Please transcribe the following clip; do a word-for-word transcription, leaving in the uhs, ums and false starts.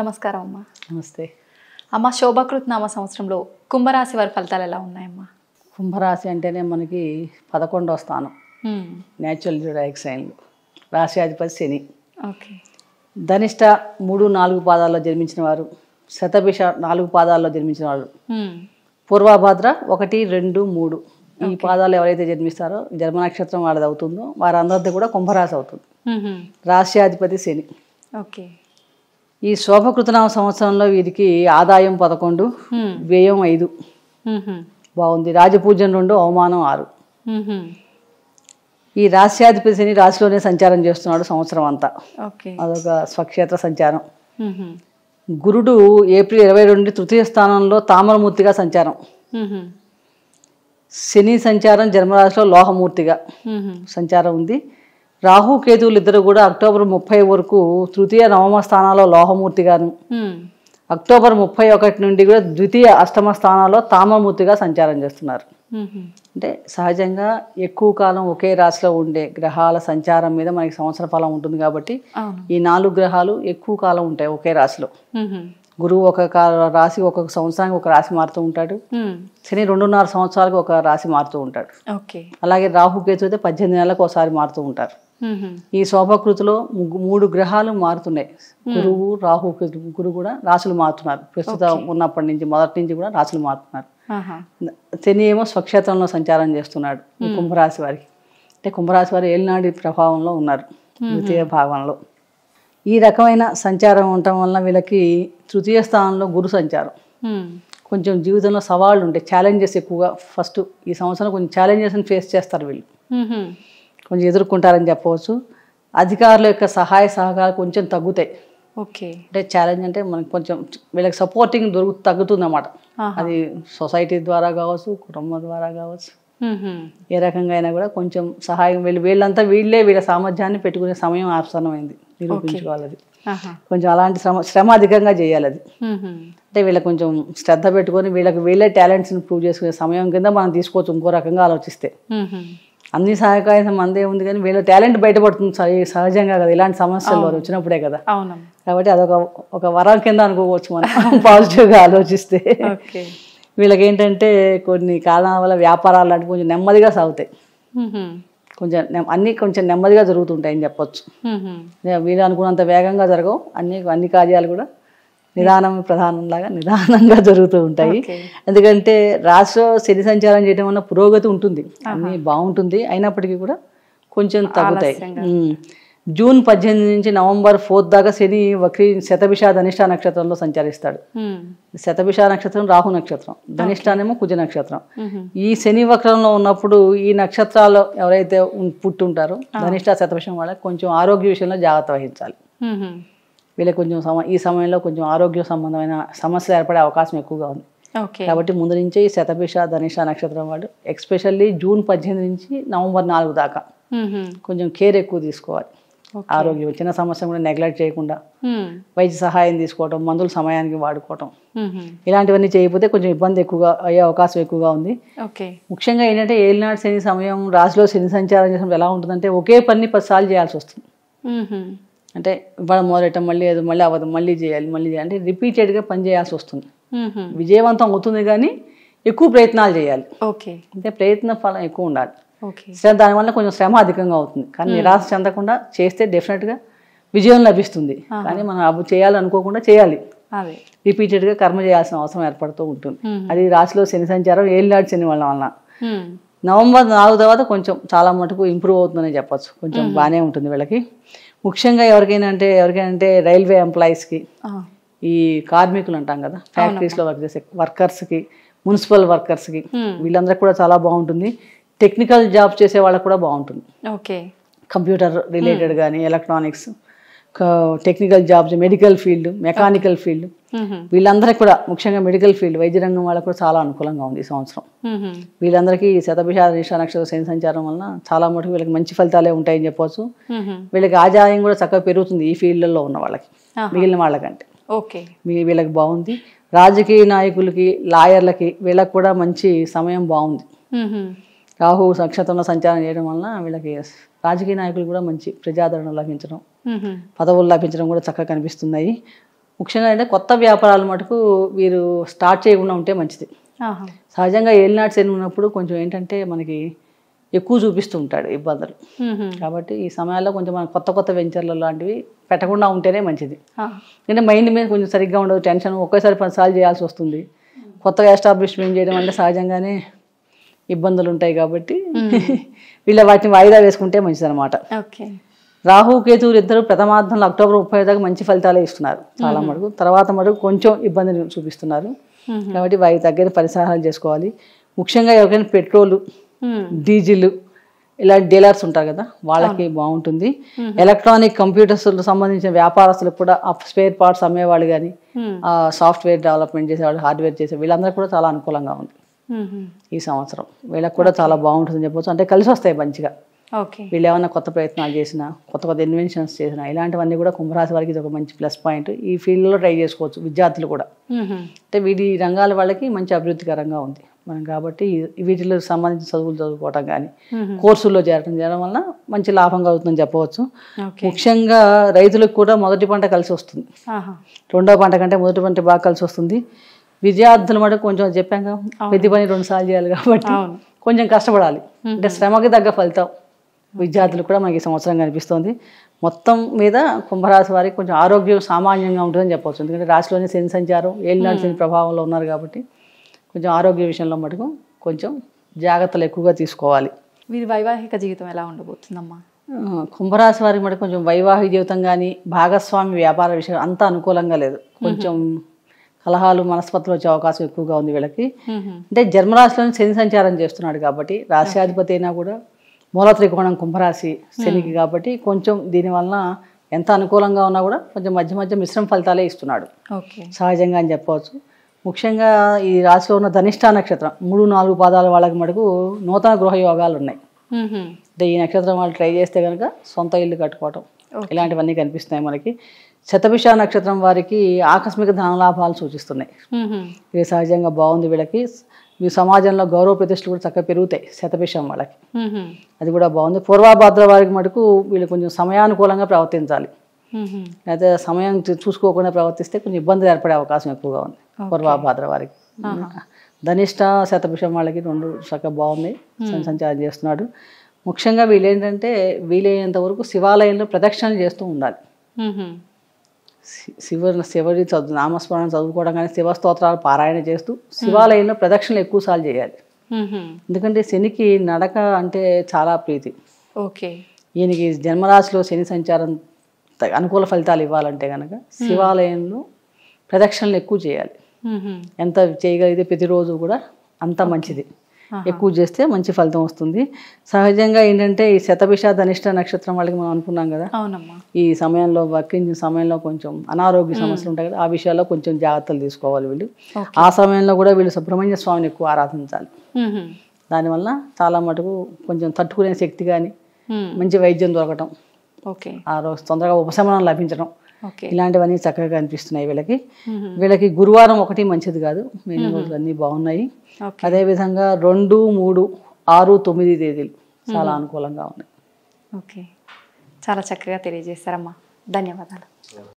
నమస్కారం అమ్మా. నమస్తే అమ్మా. శోభకృత్ నామ సంవత్సరంలో కుంభరాశి వారి ఫలితాలు ఎలా ఉన్నాయమ్మా? కుంభరాశి అంటేనే మనకి పదకొండవ స్థానం, న్యాచురల్ జుడాయిక్ సైన్లు, రాశి అధిపతి శని. ఓకే. ధనిష్ట మూడు నాలుగు పాదాల్లో జన్మించిన వారు, శతభిష నాలుగు పాదాల్లో జన్మించిన వాళ్ళు, పూర్వభాద్ర ఒకటి రెండు మూడు ఈ పాదాలు ఎవరైతే జన్మిస్తారో జన్మ నక్షత్రం వాళ్ళది అవుతుందో వారందరిది కూడా కుంభరాశి అవుతుంది. రాశ్యాధిపతి శని. ఓకే. ఈ శోభకృతనామ సంవత్సరంలో వీరికి ఆదాయం పదకొండు, వ్యయం ఐదు, బాగుంది. రాజపూజన రెండు, అవమానం ఆరు. ఈ రాశ్యాధిపతి శని రాశిలోనే సంచారం చేస్తున్నాడు సంవత్సరం అంతా. అదొక స్వక్షేత్ర సంచారం. గురుడు ఏప్రిల్ ఇరవై రెండు తృతీయ స్థానంలో తామరమూర్తిగా సంచారం, శని సంచారం జన్మరాశిలో లోహమూర్తిగా సంచారం ఉంది. రాహు కేతువులు ఇద్దరు కూడా అక్టోబర్ ముప్పై వరకు తృతీయ నవమ స్థానాల్లో లోహమూర్తిగాను, అక్టోబర్ ముప్పై ఒకటి నుండి కూడా ద్వితీయ అష్టమ స్థానాల్లో తామరమూర్తిగా సంచారం చేస్తున్నారు. అంటే సహజంగా ఎక్కువ కాలం ఒకే రాశిలో ఉండే గ్రహాల సంచారం మీద మనకి సంవత్సర ఫలం ఉంటుంది కాబట్టి ఈ నాలుగు గ్రహాలు ఎక్కువ కాలం ఉంటాయి ఒకే రాశిలో. గురువు ఒక రాశి ఒక్కొక్క సంవత్సరానికి ఒక రాశి మారుతూ ఉంటాడు, శని రెండున్నర సంవత్సరాలకు ఒక రాశి మారుతూ ఉంటాడు. అలాగే రాహుకేతు అయితే పద్దెనిమిది నెలలకు ఒకసారి మారుతూ ఉంటారు. ఈ శోభకృతిలో మూడు గ్రహాలు మారుతున్నాయి, గురువు రాహుకేతు ముగ్గురు కూడా రాశులు మారుతున్నారు. ప్రస్తుతం ఉన్నప్పటి నుంచి మొదటి నుంచి కూడా రాశులు మారుతున్నారు. శని ఏమో స్వక్షేత్రంలో సంచారం చేస్తున్నాడు కుంభరాశి వారికి. అంటే కుంభరాశి వారు ఏలినాడి ప్రభావంలో ఉన్నారు ద్వితీయ భావంలో. ఈ రకమైన సంచారం ఉండటం వల్ల వీళ్ళకి తృతీయ స్థానంలో గురు సంచారం కొంచెం జీవితంలో సవాళ్ళు ఉంటాయి, ఛాలెంజెస్ ఎక్కువగా. ఫస్ట్ ఈ సంవత్సరం కొంచెం ఛాలెంజెస్ని ఫేస్ చేస్తారు వీళ్ళు, కొంచెం ఎదుర్కొంటారని చెప్పవచ్చు. అధికారుల యొక్క సహాయ సహకారాలు కొంచెం తగ్గుతాయి. ఓకే. అంటే ఛాలెంజ్ అంటే మనకు కొంచెం వీళ్ళకి సపోర్టింగ్ దొరుకు తగ్గుతుంది అన్నమాట. అది సొసైటీ ద్వారా కావచ్చు, కుటుంబం ద్వారా కావచ్చు, ఏ రకంగా అయినా కూడా కొంచెం సహాయం వీళ్ళు వీళ్ళంతా వీళ్ళే వీళ్ళ సామర్థ్యాన్ని పెట్టుకునే సమయం ఆసన్నమైంది నిరూపించుకోవాలి. కొంచెం అలాంటి శ్రమ శ్రమ అధికంగా చేయాలి. అది అంటే వీళ్ళ కొంచెం శ్రద్ధ పెట్టుకొని వీళ్ళకి వీళ్ళే టాలెంట్స్ని ప్రూవ్ చేసుకునే సమయం కింద మనం తీసుకోవచ్చు. ఇంకో రకంగా ఆలోచిస్తే అన్ని సహాయకాయ మందే ఉంది కానీ వీళ్ళ టాలెంట్ బయటపడుతుంది సహజంగా కదా ఇలాంటి సమస్యలు వచ్చినప్పుడే కదా. కాబట్టి అదొక ఒక వరం కింద అనుకోవచ్చు మనం పాజిటివ్గా ఆలోచిస్తే. వీళ్ళకి ఏంటంటే కొన్ని కారణాల వల్ల వ్యాపారాలు లాంటివి కొంచెం నెమ్మదిగా సాగుతాయి, కొంచెం అన్నీ కొంచెం నెమ్మదిగా జరుగుతుంటాయని చెప్పొచ్చు. వీళ్ళు అనుకున్నంత వేగంగా జరగవు అన్ని అన్ని కార్యాలు కూడా నిదానం ప్రధానంలాగా నిదానంగా జరుగుతూ ఉంటాయి. ఎందుకంటే రాశిలో శని సంచారం చేయడం వల్ల పురోగతి ఉంటుంది, అన్నీ బాగుంటుంది, అయినప్పటికీ కూడా కొంచెం తగ్గుతాయి. జూన్ పద్దెనిమిది నుంచి నవంబర్ ఫోర్త్ దాకా శని వక్రీ శతభిష ధనిష్ట నక్షత్రంలో సంచరిస్తాడు. శతభిష నక్షత్రం రాహు నక్షత్రం, ధనిష్టానేమో కుజ నక్షత్రం. ఈ శని వక్రంలో ఉన్నప్పుడు ఈ నక్షత్రాలు ఎవరైతే పుట్టుంటారో ధనిష్ట శతభిషం వాళ్ళకి కొంచెం ఆరోగ్య విషయంలో జాగ్రత్త వహించాలి. వీళ్ళకి కొంచెం ఈ సమయంలో కొంచెం ఆరోగ్య సంబంధమైన సమస్యలు ఏర్పడే అవకాశం ఎక్కువగా ఉంది. కాబట్టి ముందు నుంచే ఈ శతభిష ధనిష్ట నక్షత్రం వాళ్ళు ఎక్స్పెషల్లీ జూన్ పద్దెనిమిది నుంచి నవంబర్ నాలుగు దాకా కొంచెం కేర్ ఎక్కువ తీసుకోవాలి. ఆరోగ్యం చిన్న సమస్య కూడా నెగ్లెక్ట్ చేయకుండా వైద్య సహాయం తీసుకోవటం, మందులు సమయానికి వాడుకోవటం, ఇలాంటివన్నీ చేయకపోతే కొంచెం ఇబ్బంది ఎక్కువగా అయ్యే అవకాశం ఎక్కువగా ఉంది. ముఖ్యంగా ఏంటంటే ఏలినాడు శని సమయం రాశిలో శని సంచారం చేసినప్పుడు ఎలా ఉంటుందంటే ఒకే పని పదిసార్లు చేయాల్సి వస్తుంది. అంటే ఇవాళ మొదలెట్టం, మళ్ళీ అది మళ్ళీ అవ్వదు, మళ్ళీ చేయాలి మళ్ళీ చేయాలి అంటే రిపీటెడ్గా పని చేయాల్సి వస్తుంది. విజయవంతం అవుతుంది కానీ ఎక్కువ ప్రయత్నాలు చేయాలి. ఓకే. అంటే ప్రయత్న ఫలం ఎక్కువ ఉండాలి. దానివల్ల కొంచెం శ్రమ అధికంగా అవుతుంది కానీ నిరాశ చెందకుండా చేస్తే డెఫినెట్గా విజయం లభిస్తుంది. కానీ మనం అవి చేయాలనుకోకుండా చేయాలి, రిపీటెడ్గా కర్మ చేయాల్సిన అవసరం ఏర్పడుతూ ఉంటుంది. అది రాశిలో శని సంచారం ఏలినాడు శని వల్ల వల్ల నవంబర్ నాలుగు తర్వాత కొంచెం చాలా మటుకు ఇంప్రూవ్ అవుతుందని చెప్పచ్చు, కొంచెం బాగానే ఉంటుంది వీళ్ళకి. ముఖ్యంగా ఎవరికైనా అంటే ఎవరికైనా అంటే రైల్వే ఎంప్లాయీస్కి, ఈ కార్మికులు అంటాం కదా ఫ్యాక్టరీస్లో వర్క్ చేసే వర్కర్స్కి, మున్సిపల్ వర్కర్స్కి వీళ్ళందరికీ కూడా చాలా బాగుంటుంది. టెక్నికల్ జాబ్ చేసే వాళ్ళకు కూడా బాగుంటుంది. ఓకే. కంప్యూటర్ రిలేటెడ్ కానీ, electronics, technical jobs, medical field, mechanical field వీళ్ళందరికీ కూడా ముఖ్యంగా మెడికల్ ఫీల్డ్ వైద్య రంగం వాళ్ళకు కూడా చాలా అనుకూలంగా ఉంది ఈ సంవత్సరం. వీళ్ళందరికీ శతభిష ధనిష్ట నక్షత్ర శని సంచారం వలన చాలా మటుకు వీళ్ళకి మంచి ఫలితాలే ఉంటాయని చెప్పవచ్చు. వీళ్ళకి ఆదాయం కూడా చక్కగా పెరుగుతుంది ఈ ఫీల్డ్లో ఉన్న వాళ్ళకి మిగిలిన వాళ్ళకంటే. ఓకే. వీళ్ళకి బాగుంది. రాజకీయ నాయకులకి, లాయర్లకి వీళ్ళకి కూడా మంచి సమయం బాగుంది. రాహు నక్షత్రంలో సంచారం చేయడం వలన వీళ్ళకి రాజకీయ నాయకులు కూడా మంచి ప్రజాదరణ లభించడం, పదవులు లభించడం కూడా చక్కగా కనిపిస్తున్నాయి. ముఖ్యంగా కొత్త వ్యాపారాల మటుకు వీరు స్టార్ట్ చేయకుండా ఉంటే మంచిది. సహజంగా ఏలినాటి శని ఉన్నప్పుడు కొంచెం ఏంటంటే మనకి ఎక్కువ చూపిస్తూ ఉంటాడు ఇబ్బందులు. కాబట్టి ఈ సమయాల్లో కొంచెం మనం కొత్త కొత్త వెంచర్లు లాంటివి పెట్టకుండా ఉంటేనే మంచిది. ఎందుకంటే మైండ్ మీద కొంచెం సరిగ్గా ఉండదు, టెన్షన్ ఒకేసారి పనిసార్లు చేయాల్సి వస్తుంది. కొత్తగా ఎస్టాబ్లిష్మెంట్ చేయడం అంటే సహజంగానే ఇబ్బందులు ఉంటాయి. కాబట్టి వీళ్ళ వాటిని వాయిదా వేసుకుంటే మంచిది అనమాట. రాహు కేతువులు ఇద్దరు ప్రథమార్థంలో అక్టోబర్ ముప్పై దాకా మంచి ఫలితాలే ఇస్తున్నారు చాలా మటుకు. తర్వాత మటుకు కొంచెం ఇబ్బందిని చూపిస్తున్నారు. కాబట్టి వారికి తగ్గిన పరిసరాలు చేసుకోవాలి. ముఖ్యంగా ఎవరికైనా పెట్రోలు, డీజిల్ ఇలాంటి డీలర్స్ ఉంటారు కదా, వాళ్ళకి బాగుంటుంది. ఎలక్ట్రానిక్ కంప్యూటర్స్ సంబంధించిన వ్యాపారస్తులకు కూడా స్పేర్ పార్ట్స్ అమ్మేవాళ్ళు కానీ సాఫ్ట్వేర్ డెవలప్మెంట్ చేసేవాళ్ళు, హార్డ్వేర్ చేసే వీళ్ళందరికీ కూడా చాలా అనుకూలంగా ఉంది ఈ సంవత్సరం. వీళ్ళకి కూడా చాలా బాగుంటుందని చెప్పవచ్చు. అంటే కలిసి వస్తాయి మంచిగా. వీళ్ళు ఏమైనా కొత్త ప్రయత్నాలు చేసినా, కొత్త కొత్త ఇన్వెన్షన్స్ చేసినా ఇలాంటివన్నీ కూడా కుంభరాశి వారికి ఇది ఒక మంచి ప్లస్ పాయింట్. ఈ ఫీల్డ్లో ట్రై చేసుకోవచ్చు విద్యార్థులు కూడా. అంటే వీటి రంగాల వాళ్ళకి మంచి అభివృద్ధికరంగా ఉంది మనం. కాబట్టి వీటిలో సంబంధించిన చదువులు చదువుకోవటం కానీ కోర్సుల్లో చేరడం చేయడం వలన మంచి లాభం కలుగుతుందని చెప్పవచ్చు. ముఖ్యంగా రైతులకు కూడా మొదటి పంట కలిసి వస్తుంది, రెండో పంట కంటే మొదటి పంట బాగా కలిసి వస్తుంది. విద్యార్థులు మటుకు కొంచెం చెప్పాం కదా, ప్రతి పని రెండు సార్లు చేయాలి కాబట్టి కొంచెం కష్టపడాలి. అంటే శ్రమకి తగ్గ ఫలితం విద్యార్థులు కూడా మనకి సంవత్సరం కనిపిస్తుంది. మొత్తం మీద కుంభరాశి వారికి కొంచెం ఆరోగ్యం సామాన్యంగా ఉంటుందని చెప్పవచ్చు. ఎందుకంటే రాశిలోనే శని సంచారం, ఏలినాటి శని ప్రభావంలో ఉన్నారు కాబట్టి కొంచెం ఆరోగ్య విషయంలో మటుకు కొంచెం జాగ్రత్తలు ఎక్కువగా తీసుకోవాలి. వీరి వైవాహిక జీవితం ఎలా ఉండబోతుందమ్మా? కుంభరాశి వారికి మటుకు కొంచెం వైవాహిక జీవితం కానీ భాగస్వామి వ్యాపార విషయం అంతా అనుకూలంగా లేదు. కొంచెం కలహాలు, మనస్పత్తులు వచ్చే అవకాశం ఎక్కువగా ఉంది వీళ్ళకి. అంటే జన్మరాశిలోనే శని సంచారం చేస్తున్నాడు కాబట్టి రాశ్యాధిపతి అయినా కూడా మూల త్రికోణం కుంభరాశి శనికి కాబట్టి కొంచెం దీనివలన ఎంత అనుకూలంగా ఉన్నా కూడా కొంచెం మధ్య మధ్య మిశ్రమ ఫలితాలే ఇస్తున్నాడు సహజంగా అని చెప్పవచ్చు. ముఖ్యంగా ఈ రాశిలో ఉన్న ధనిష్ఠ నక్షత్రం మూడు నాలుగు పాదాల వాళ్ళకి మటుకు నూతన గృహయోగాలు ఉన్నాయి. అంటే ఈ నక్షత్రం వాళ్ళు ట్రై చేస్తే కనుక సొంత ఇల్లు కట్టుకోవటం ఇలాంటివన్నీ కనిపిస్తున్నాయి మనకి. శతభిష నక్షత్రం వారికి ఆకస్మిక ధనలాభాలు సూచిస్తున్నాయి. ఇది సహజంగా బాగుంది వీళ్ళకి. మీ సమాజంలో గౌరవ ప్రతిష్టలు కూడా చక్కగా పెరుగుతాయి శతభిషం వాళ్ళకి, అది కూడా బాగుంది. పూర్వభాద్ర వారికి మటుకు వీళ్ళు కొంచెం సమయానుకూలంగా ప్రవర్తించాలి, అయితే సమయం చూసుకోకుండా ప్రవర్తిస్తే కొంచెం ఇబ్బంది ఏర్పడే అవకాశం ఎక్కువగా ఉంది పూర్వభాద్ర వారికి. ధనిష్ట శతభిషం వాళ్ళకి రెండు చక్కగా బాగుంది, సంచారం చేస్తున్నాడు. ముఖ్యంగా వీళ్ళు ఏంటంటే వీలైనంత వరకు శివాలయంలో ప్రదక్షిణలు చేస్తూ ఉండాలి. శివ శివుడి చదువు నామస్మరణ చదువుకోవడం కానీ శివ స్తోత్రాలు పారాయణ చేస్తూ శివాలయంలో ప్రదక్షిణలు ఎక్కువసార్లు చేయాలి. ఎందుకంటే శనికి నడక అంటే చాలా ప్రీతి. ఓకే, ఈయనకి జన్మరాశిలో శని సంచారం అనుకూల ఫలితాలు ఇవ్వాలంటే కనుక శివాలయంలో ప్రదక్షిణలు ఎక్కువ చేయాలి. ఎంత చేయగలిగితే ప్రతిరోజు కూడా అంత మంచిది. ఎక్కువ చేస్తే మంచి ఫలితం వస్తుంది. సహజంగా ఏంటంటే ఈ శతభిష ధనిష్ట నక్షత్రం వాళ్ళకి మనం అనుకున్నాం కదా, ఈ సమయంలో వర్కించిన సమయంలో కొంచెం అనారోగ్య సమస్యలు ఉంటాయి కదా, ఆ విషయాల్లో కొంచెం జాగ్రత్తలు తీసుకోవాలి వీళ్ళు. ఆ సమయంలో కూడా వీళ్ళు సుబ్రహ్మణ్య స్వామిని ఎక్కువ ఆరాధించాలి. దానివల్ల చాలా మటుకు కొంచెం తట్టుకునే శక్తి కానీ, మంచి వైద్యం దొరకటం, ఓకే ఆ రోజు తొందరగా ఉపశమనం లభించడం ఇలాంటివన్నీ చక్కగా కనిపిస్తున్నాయి వీళ్ళకి. వీళ్ళకి గురువారం ఒకటి మంచిది కాదు, మిగిలిన రోజులు అన్నీ బాగున్నాయి. అదేవిధంగా రెండు మూడు ఆరు తొమ్మిది తేదీలు చాలా అనుకూలంగా ఉన్నాయి. ఓకే, చాలా చక్కగా తెలియజేశారమ్మా, ధన్యవాదాలు.